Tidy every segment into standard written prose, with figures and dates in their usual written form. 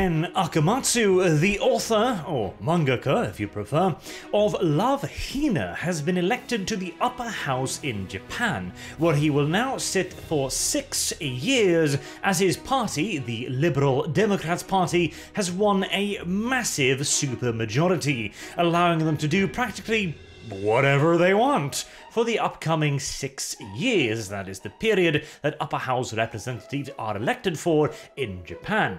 Ken Akamatsu, the author, or mangaka if you prefer, of Love Hina, has been elected to the upper house in Japan, where he will now sit for 6 years as his party, the Liberal Democrats Party, has won a massive supermajority, allowing them to do practically whatever they want for the upcoming 6 years. That is the period that upper house representatives are elected for in Japan.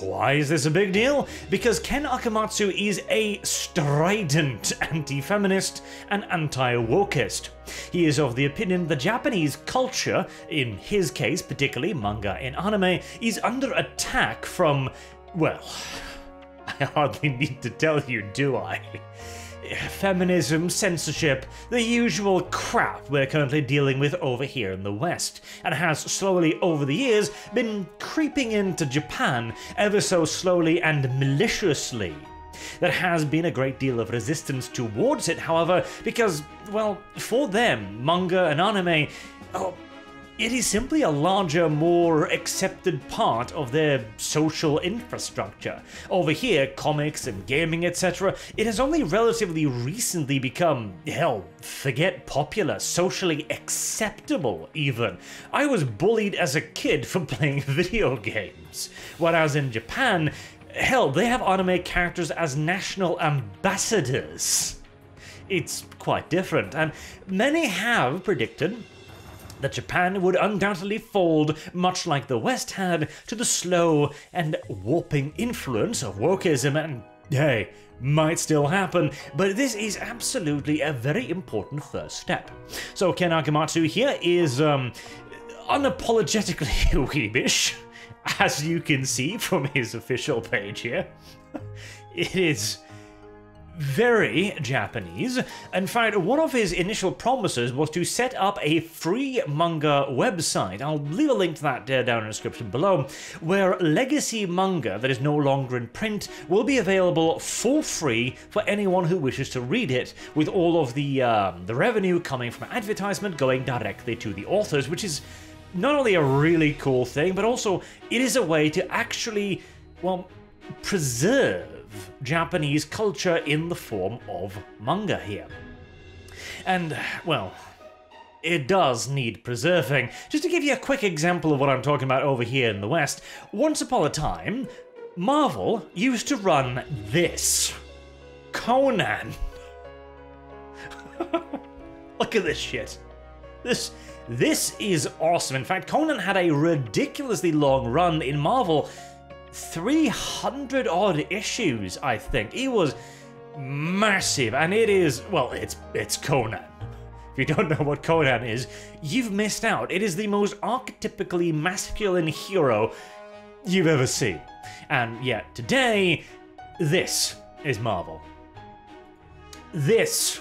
Why is this a big deal? Because Ken Akamatsu is a strident anti-feminist and anti-wokist. He is of the opinion the Japanese culture, in his case particularly manga and anime, is under attack from, well, I hardly need to tell you, do I? Feminism, censorship, the usual crap we're currently dealing with over here in the West, and has slowly over the years been creeping into Japan ever so slowly and maliciously. There has been a great deal of resistance towards it, however, because, well, for them, manga and anime, it is simply a larger, more accepted part of their social infrastructure. Over here, comics and gaming, etc., it has only relatively recently become, hell, forget popular, socially acceptable even. I was bullied as a kid for playing video games, whereas in Japan, hell, they have anime characters as national ambassadors. It's quite different, and many have predicted that Japan would undoubtedly fold, much like the West had, to the slow and warping influence of wokeism, and hey, might still happen, but this is absolutely a very important first step. So Ken Akamatsu here is unapologetically weebish, as you can see from his official page here. It is very Japanese. In fact, one of his initial promises was to set up a free manga website. I'll leave a link to that down in the description below, where legacy manga that is no longer in print will be available for free for anyone who wishes to read it, with all of the revenue coming from advertisement going directly to the authors, which is not only a really cool thing, but also it is a way to actually, well, preserve Japanese culture in the form of manga here. And, well, it does need preserving. Just to give you a quick example of what I'm talking about over here in the West, once upon a time, Marvel used to run this. Conan. Look at this shit. This is awesome. In fact, Conan had a ridiculously long run in Marvel. 300 odd issues, I think. It was massive, and it is, well, it's Conan. If you don't know what Conan is, you've missed out. It is the most archetypically masculine hero you've ever seen. And yet today, this is Marvel. This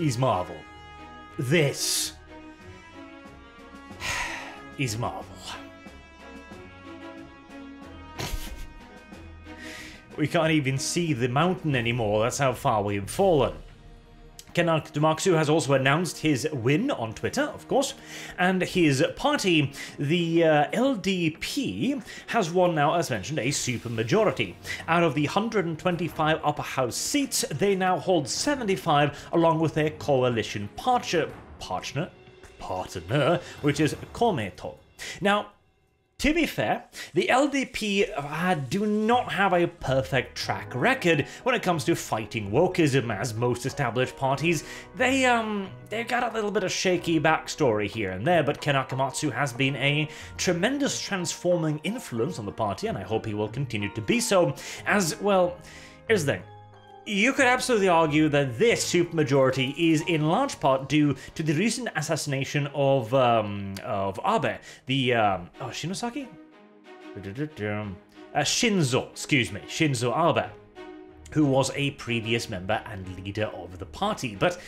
is Marvel. This is Marvel. We can't even see the mountain anymore, that's how far we've fallen. Ken Akamatsu has also announced his win on Twitter, of course, and his party, the LDP, has won now, as mentioned, a supermajority. Out of the 125 upper house seats, they now hold 75, along with their coalition partner, which is Komeito. Now, to be fair, the LDP do not have a perfect track record when it comes to fighting wokeism, as most established parties. They've got a little bit of shaky backstory here and there, but Ken Akamatsu has been a tremendous transforming influence on the party, and I hope he will continue to be so. As, well, here's the thing. You could absolutely argue that this supermajority is in large part due to the recent assassination of Abe, the Shinzo Abe, who was a previous member and leader of the party. But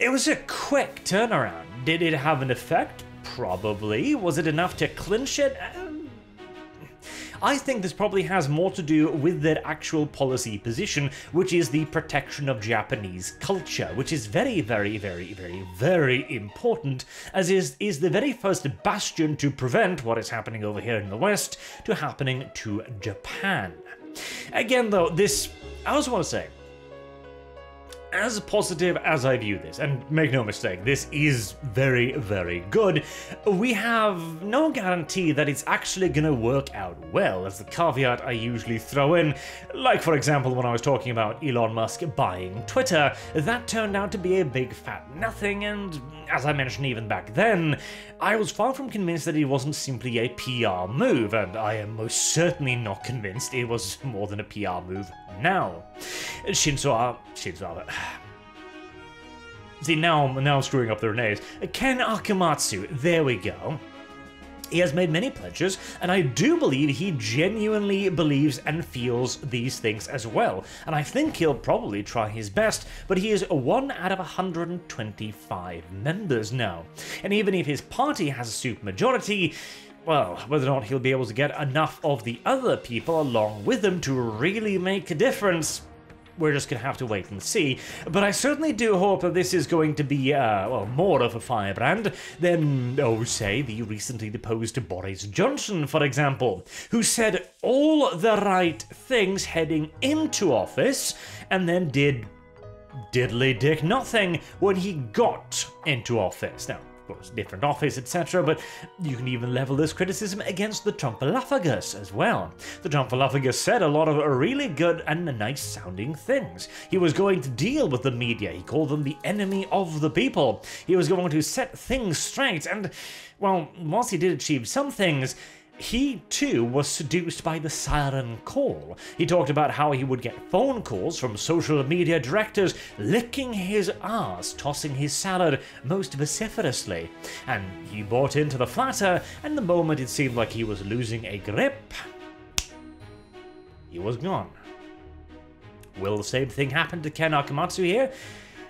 it was a quick turnaround. Did it have an effect? Probably. Was it enough to clinch it? I think this probably has more to do with their actual policy position, which is the protection of Japanese culture, which is very, very, very, very, very important, as is the very first bastion to prevent what is happening over here in the West to happening to Japan. Again, though, I also want to say, as positive as I view this, and make no mistake, this is very, very good, we have no guarantee that it's actually going to work out well, as the caveat I usually throw in. Like, for example, when I was talking about Elon Musk buying Twitter, that turned out to be a big fat nothing, and as I mentioned even back then, I was far from convinced that it wasn't simply a PR move, and I am most certainly not convinced it was more than a PR move now. Shinzo Abe. See, now I'm screwing up their names. Ken Akamatsu, there we go. He has made many pledges, and I do believe he genuinely believes and feels these things as well. And I think he'll probably try his best, but he is 1 out of 125 members now. And even if his party has a supermajority, well, whether or not he'll be able to get enough of the other people along with him to really make a difference, we're just going to have to wait and see. But I certainly do hope that this is going to be, well, more of a firebrand than, oh, say, the recently deposed Boris Johnson, for example, who said all the right things heading into office and then did diddly dick nothing when he got into office. Now, different office, etc., but you can even level this criticism against the Trumpelophagus as well. The Trumpelophagus said a lot of really good and nice sounding things. He was going to deal with the media, he called them the enemy of the people, he was going to set things straight, and, well, whilst he did achieve some things, he, too, was seduced by the siren call. He talked about how he would get phone calls from social media directors licking his ass, tossing his salad most vociferously. And he bought into the flatter, and the moment it seemed like he was losing a grip, he was gone. Will the same thing happen to Ken Akamatsu here?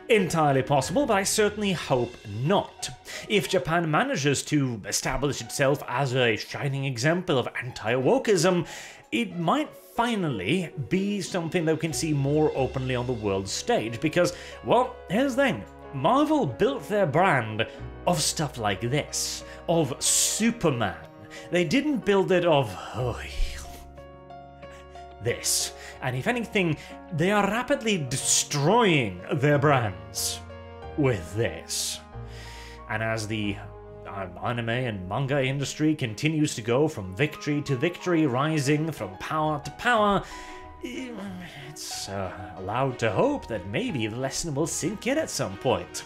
Entirely possible, but I certainly hope not. If Japan manages to establish itself as a shining example of anti-wokeism, it might finally be something that we can see more openly on the world stage, because, well, here's the thing. Marvel built their brand of stuff like this, of Superman. They didn't build it of, oh, this. And if anything, they are rapidly destroying their brands with this. And as the anime and manga industry continues to go from victory to victory, rising from power to power, it's allowed to hope that maybe the lesson will sink in at some point.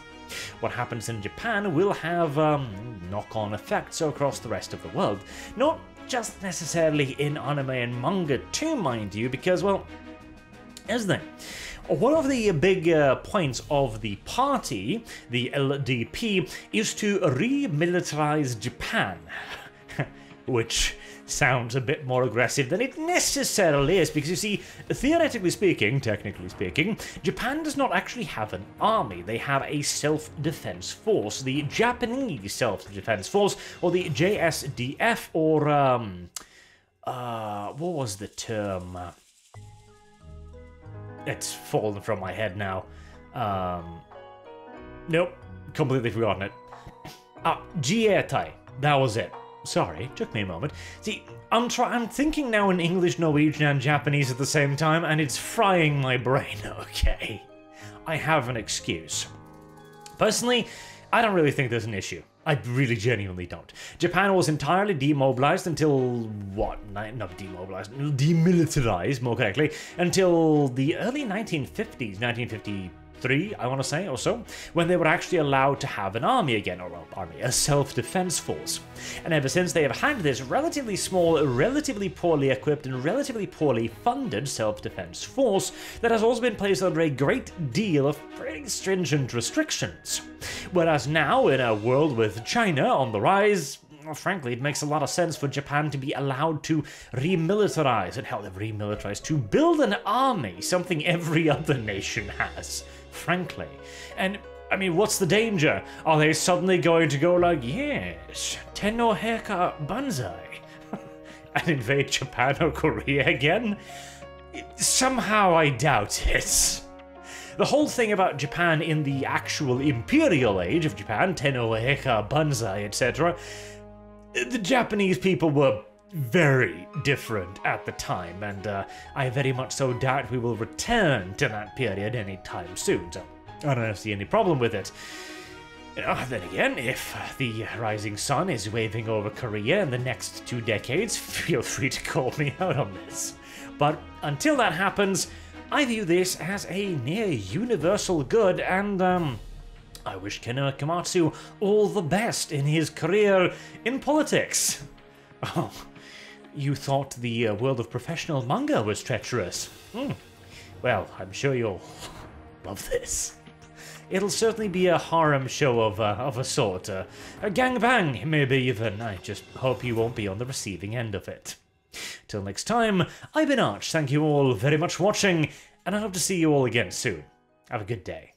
What happens in Japan will have knock-on effects across the rest of the world. Not just necessarily in anime and manga too, mind you, because, well, here's the thing. One of the big points of the party, the LDP, is to remilitarize Japan, which sounds a bit more aggressive than it necessarily is, because you see, theoretically speaking, technically speaking, Japan does not actually have an army. They have a self-defense force, the Japanese self-defense force, or the JSDF, or what was the term? It's fallen from my head now. Nope, completely forgotten it. Ah, Jietai, that was it. Sorry, took me a moment. See, I'm thinking now in English, Norwegian, and Japanese at the same time, and it's frying my brain, okay? I have an excuse. Personally, I don't really think there's an issue. I really genuinely don't. Japan was entirely demobilized until, what? Not demobilized, demilitarized, more correctly, until the early 1950s, 1953, I want to say, or so, when they were actually allowed to have an army again, or well, army, a self-defense force. And ever since, they have had this relatively small, relatively poorly equipped, and relatively poorly funded self-defense force that has also been placed under a great deal of pretty stringent restrictions. Whereas now, in a world with China on the rise, well, frankly, it makes a lot of sense for Japan to be allowed to remilitarize, and how they've remilitarized, to build an army, something every other nation has, frankly. And, I mean, what's the danger? Are they suddenly going to go like, yes, Tenno Heka Banzai? and invade Japan or Korea again? Somehow I doubt it. The whole thing about Japan in the actual imperial age of Japan, Tenno Eika, Banzai, etc., the Japanese people were very different at the time, and I very much so doubt we will return to that period anytime soon, so I don't see any problem with it. Then again, if the rising sun is waving over Korea in the next 2 decades, feel free to call me out on this. But until that happens, I view this as a near-universal good, and I wish Ken Akamatsu all the best in his career in politics. Oh, you thought the world of professional manga was treacherous? Well, I'm sure you'll love this. It'll certainly be a harem show of a sort, a gangbang maybe even. I just hope you won't be on the receiving end of it. Till next time, I've been Arch, thank you all very much for watching, and I hope to see you all again soon. Have a good day.